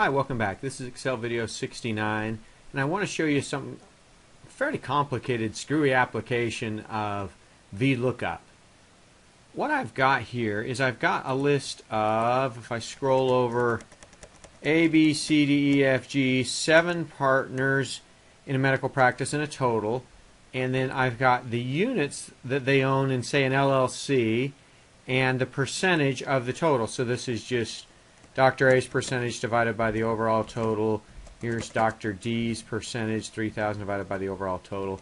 Hi, welcome back. This is Excel video 69, and I want to show you some fairly complicated, screwy application of VLOOKUP. What I've got here is I've got a list of, if I scroll over, A, B, C, D, E, F, G, 7 partners in a medical practice in a total, and then I've got the units that they own in, say, an LLC, and the percentage of the total. So this is just Dr. A's percentage divided by the overall total. Here's Dr. D's percentage, 3,000 divided by the overall total.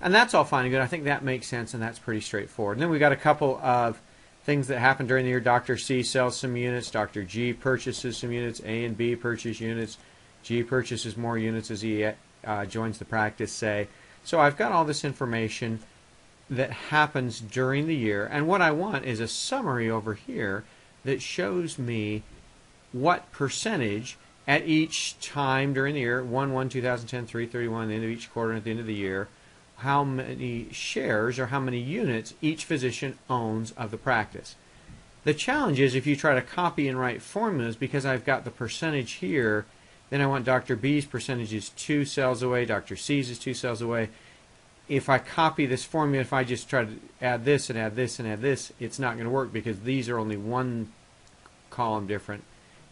And that's all fine and good. I think that makes sense, and that's pretty straightforward. And then we've got a couple of things that happen during the year. Dr. C sells some units. Dr. G purchases some units. A and B purchase units. G purchases more units as he joins the practice, say. So I've got all this information that happens during the year. And what I want is a summary over here that shows me what percentage at each time during the year, 1/1, 2010, 3/31, the end of each quarter, and at the end of the year, how many shares or how many units each physician owns of the practice. The challenge is if you try to copy and write formulas, because I've got the percentage here, then I want Dr. B's percentage is 2 cells away, Dr. C's is 2 cells away. If I copy this formula, if I just try to add this and add this and add this, it's not going to work because these are only one column different,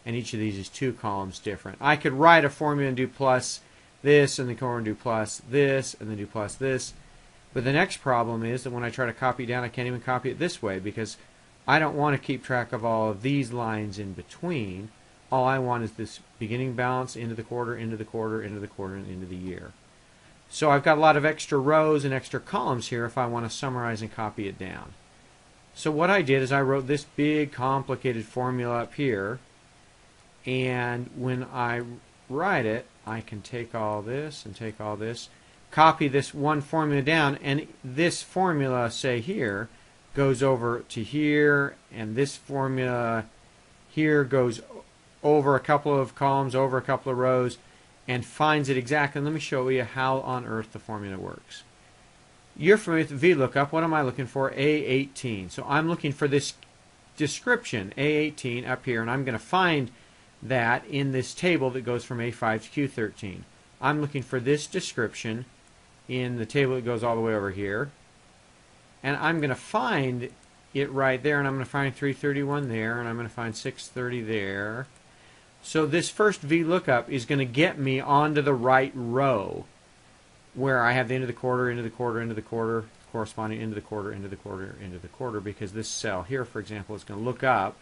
and each of these is 2 columns different. I could write a formula and do plus this, and the column and do plus this, and then do plus this. But the next problem is that when I try to copy down, I can't even copy it this way because I don't want to keep track of all of these lines in between. All I want is this beginning balance, into the quarter, into the quarter, into the quarter, and into the year. So I've got a lot of extra rows and extra columns here if I want to summarize and copy it down. So what I did is I wrote this big complicated formula up here, and when I write it, I can take all this and take all this, copy this one formula down, and this formula, say here, goes over to here, and this formula here goes over a couple of columns, over a couple of rows, and finds it exactly. And let me show you how on earth the formula works. You're familiar with VLOOKUP. What am I looking for? A18. So I'm looking for this description, A18, up here, and I'm going to find that in this table that goes from A5 to Q13. I'm looking for this description in the table that goes all the way over here, and I'm going to find it right there, and I'm going to find 331 there, and I'm going to find 630 there. So this first VLOOKUP is going to get me onto the right row where I have the end of the quarter, into the quarter, into the quarter, corresponding into the quarter, into the quarter, into the quarter, because this cell here, for example, is going to look up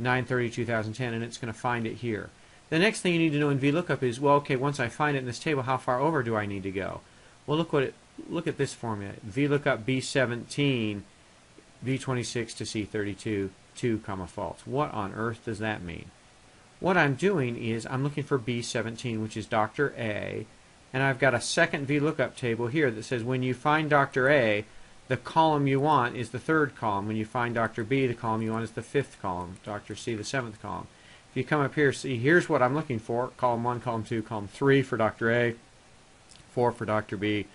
9/30/2010, and it's going to find it here. The next thing you need to know in VLOOKUP is, well, okay, once I find it in this table, how far over do I need to go? Well, look at this formula. VLOOKUP B17, B26 to C32, 2, false. What on earth does that mean? What I'm doing is I'm looking for B17, which is Dr. A, and I've got a second VLOOKUP table here that says when you find Dr. A, the column you want is the 3rd column. When you find Dr. B, the column you want is the 5th column. Dr. C, the 7th column. If you come up here, see, here's what I'm looking for. Column 1, column 2, column 3 for Dr. A, 4 for Dr. B,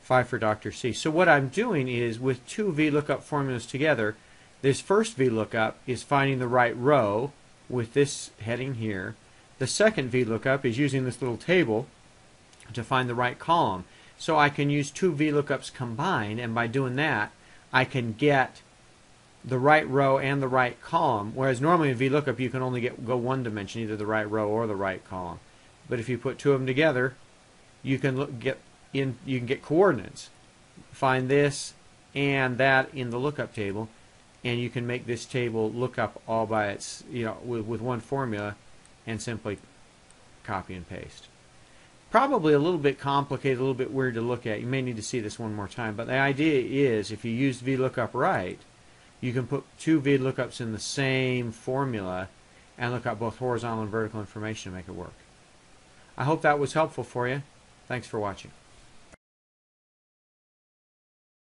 5 for Dr. C. So what I'm doing is, with 2 VLOOKUP formulas together, this first VLOOKUP is finding the right row with this heading here. The second VLOOKUP is using this little table to find the right column. So I can use 2 VLOOKUPs combined, and by doing that, I can get the right row and the right column, whereas normally in VLOOKUP you can only go one dimension, either the right row or the right column. But if you put 2 of them together, you can you can get coordinates. Find this and that in the lookup table, and you can make this table look up all by its, with one formula, and simply copy and paste. Probably a little bit complicated, a little bit weird to look at. You may need to see this one more time, but the idea is if you use VLOOKUP right, you can put 2 VLOOKUPs in the same formula and look up both horizontal and vertical information to make it work. I hope that was helpful for you. Thanks for watching.